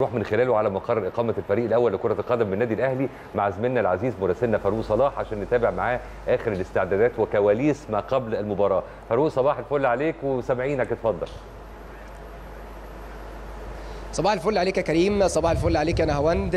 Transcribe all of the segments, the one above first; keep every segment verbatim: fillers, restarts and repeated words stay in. نروح من خلاله على مقر اقامه الفريق الاول لكره القدم من النادي الاهلي مع زميلنا العزيز مراسلنا فاروق صلاح عشان نتابع معاه اخر الاستعدادات وكواليس ما قبل المباراه. فاروق صباح الفل عليك وسامعينك، اتفضل. صباح الفل عليك يا كريم، صباح الفل عليك يا نهاوند،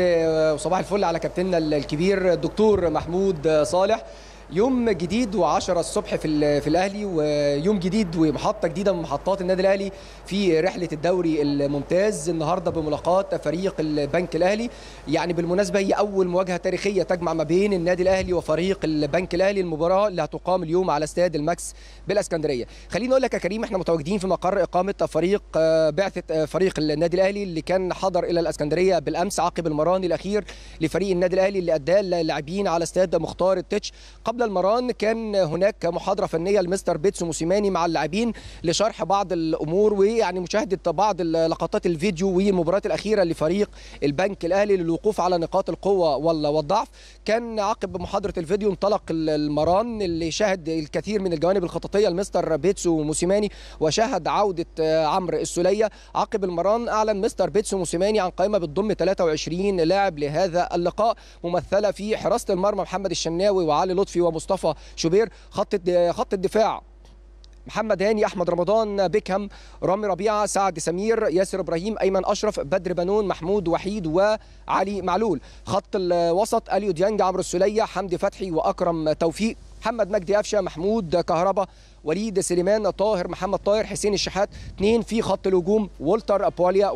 وصباح الفل على كابتننا الكبير الدكتور محمود صالح. يوم جديد وعشرة الصبح في في الاهلي، ويوم جديد ومحطه جديده من محطات النادي الاهلي في رحله الدوري الممتاز. النهارده بملاقات فريق البنك الاهلي، يعني بالمناسبه هي اول مواجهه تاريخيه تجمع ما بين النادي الاهلي وفريق البنك الاهلي، المباراه اللي هتقام اليوم على استاد الماكس بالاسكندريه. خليني اقول لك يا كريم، احنا متواجدين في مقر اقامه فريق بعثه فريق النادي الاهلي اللي كان حضر الى الاسكندريه بالامس عقب المران الاخير لفريق النادي الاهلي اللي اداه اللاعبين على استاد مختار التتش. قبل المران كان هناك محاضرة فنية لمستر بيتسو موسيماني مع اللاعبين لشرح بعض الأمور، ويعني مشاهدة بعض لقطات الفيديو والمباراة الأخيرة لفريق البنك الأهلي للوقوف على نقاط القوة والضعف. كان عقب محاضرة الفيديو انطلق المران اللي شاهد الكثير من الجوانب الخططية لمستر بيتسو موسيماني، وشاهد عودة عمرو السلية. عقب المران أعلن مستر بيتسو موسيماني عن قائمة بتضم ثلاثة وعشرين لاعب لهذا اللقاء، ممثلة في حراسة المرمى محمد الشناوي وعلي لطفي ومصطفى شوبير، خط خط الدفاع محمد هاني، احمد رمضان، بيكهم، رامي ربيعة، سعد سمير، ياسر إبراهيم، أيمن أشرف، بدر بنون، محمود وحيد وعلي معلول. خط الوسط أليو ديانج، عمرو السلية، حمدي فتحي وأكرم توفيق، محمد مجدي، أفشة، محمود كهربا، وليد سليمان، طاهر محمد طاهر، حسين الشحات. اثنين في خط الهجوم، والتر أبواليا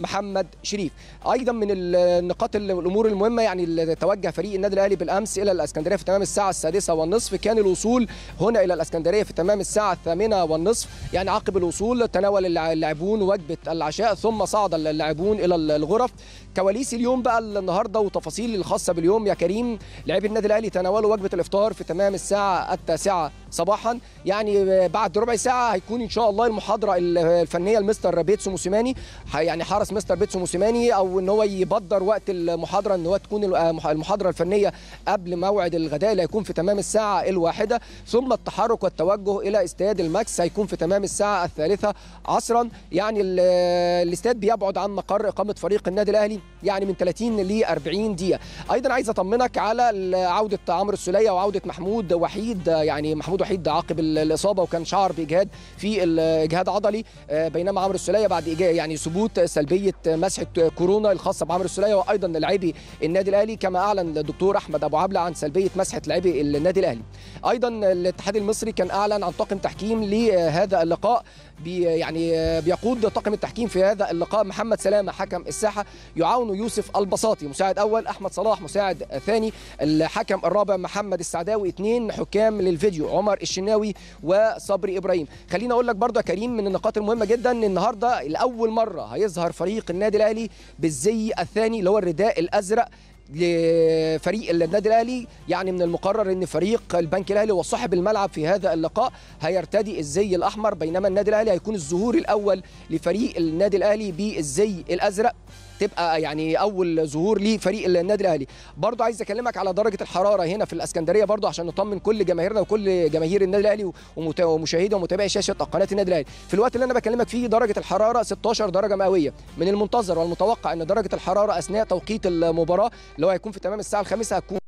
ومحمد شريف. ايضا من النقاط الامور المهمه، يعني توجه فريق النادي الاهلي بالامس الى الاسكندريه في تمام الساعه السادسه والنصف، كان الوصول هنا الى الاسكندريه في تمام الساعه الثامنه والنصف. يعني عقب الوصول تناول اللاعبون وجبه العشاء، ثم صعد اللاعبون الى الغرف. كواليس اليوم بقى النهارده وتفاصيل الخاصه باليوم يا كريم، لاعبي النادي الاهلي تناولوا وجبه الافطار في تمام الساعه التاسعه صباحا، يعني بعد ربع ساعه هيكون ان شاء الله المحاضره الفنيه لمستر بيتسو موسيماني. يعني حرص مستر بيتسو موسيماني او ان هو يبدر وقت المحاضره، ان هو تكون المحاضره الفنيه قبل موعد الغداء اللي هيكون في تمام الساعه الواحده، ثم التحرك والتوجه الى استاد الماكس هيكون في تمام الساعه الثالثه عصرا. يعني الاستاد بيبعد عن مقر اقامه فريق النادي الاهلي يعني من ثلاثين ل أربعين دقيقه. ايضا عايز اطمنك على عوده عمرو السليه وعوده محمود وحيد، يعني محمود وحيد عقب الاصابه وكان شعر باجهاد في اجهاد عضلي، بينما عمرو السليه بعد يعني ثبوت سلبيه مسحه كورونا الخاصه بعمرو السليه. وايضا لاعبي النادي الاهلي كما اعلن الدكتور احمد ابو عبله عن سلبيه مسحه لاعبي النادي الاهلي. ايضا الاتحاد المصري كان اعلن عن طاقم تحكيم لهذا اللقاء، بي يعني بيقود طاقم التحكيم في هذا اللقاء محمد سلامه حكم الساحه، يعاونه يوسف البساطي مساعد اول، احمد صلاح مساعد ثاني، الحكم الرابع محمد السعداوي، اثنين حكام للفيديو عمر الشناوي وصبري ابراهيم. خليني اقول لك برضه يا كريم من النقاط المهمه جدا ان النهارده لاول مره هيظهر فريق النادي الاهلي بالزي الثاني اللي هو الرداء الازرق لفريق النادي الاهلي. يعني من المقرر ان فريق البنك الاهلي وصاحب الملعب في هذا اللقاء هيرتدي الزي الاحمر، بينما النادي الاهلي هيكون الظهور الاول لفريق النادي الاهلي بالزي الازرق، تبقى يعني اول ظهور لفريق النادي الاهلي. برضو عايز اكلمك على درجه الحراره هنا في الاسكندريه برضو عشان نطمن كل جماهيرنا وكل جماهير النادي الاهلي ومشاهدي ومتابعي شاشه قناه النادي الاهلي. في الوقت اللي انا بكلمك فيه درجه الحراره ستة عشر درجه مئويه. من المنتظر والمتوقع ان درجه الحراره اثناء توقيت المباراه اللي هو هيكون في تمام الساعه الخامسه هتكون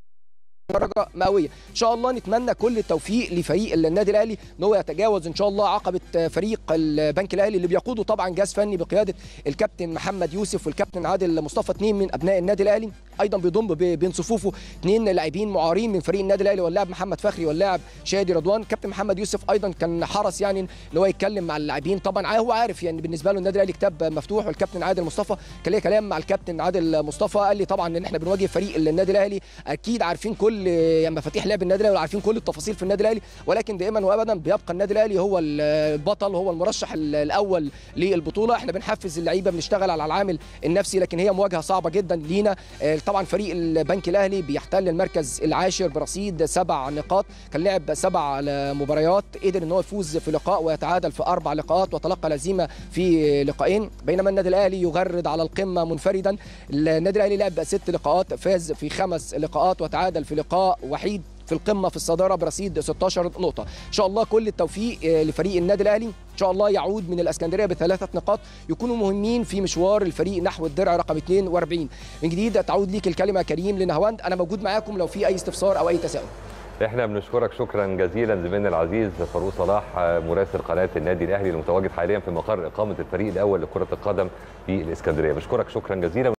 درجه مئويه. ان شاء الله نتمنى كل التوفيق لفريق النادي الاهلي ان هو يتجاوز ان شاء الله عقبه فريق البنك الاهلي اللي بيقوده طبعا جهاز فني بقياده الكابتن محمد يوسف والكابتن عادل مصطفى، اثنين من ابناء النادي الاهلي. ايضا بيضم بين صفوفه اثنين لاعبين معارين من فريق النادي الاهلي، واللاعب محمد فخري واللاعب شادي رضوان. كابتن محمد يوسف ايضا كان حرص يعني ان هو يتكلم مع اللاعبين، طبعا هو عارف يعني بالنسبه له النادي الاهلي كتاب مفتوح، والكابتن عادل مصطفى كان ليه كلام مع الكابتن عادل مصطفى قال لي طبعا ان احنا بنواجه فريق النادي الاهلي اكيد عارفين كل يعني مفاتيح لعب النادي الاهلي وعارفين كل التفاصيل في النادي الاهلي، ولكن دائما وابدا بيبقى النادي الاهلي هو البطل، هو المرشح الاول للبطوله. احنا بنحفز اللعيبه، بنشتغل على العامل النفسي، لكن هي مواجهه صعبه جدا لينا. طبعا فريق البنك الاهلي بيحتل المركز العاشر برصيد سبع نقاط، كان لعب سبع مباريات، قدر ان هو يفوز في لقاء ويتعادل في اربع لقاءات وتلقى الهزيمه في لقاءين، بينما النادي الاهلي يغرد على القمه منفردا. النادي الاهلي لعب ست لقاءات، فاز في خمس لقاءات وتعادل في لقاء وحيد، في القمه في الصداره برصيد ستة عشر نقطه. ان شاء الله كل التوفيق لفريق النادي الاهلي، ان شاء الله يعود من الاسكندريه بثلاثه نقاط يكونوا مهمين في مشوار الفريق نحو الدرع رقم اثنين وأربعين. من جديد تعود ليك الكلمه كريم لنهاوند، انا موجود معاكم لو في اي استفسار او اي تساؤل. احنا بنشكرك شكرا جزيلا زميلنا العزيز فاروق صلاح مراسل قناه النادي الاهلي المتواجد حاليا في مقر اقامه الفريق الاول لكره القدم في الاسكندريه، بشكرك شكرا جزيلا.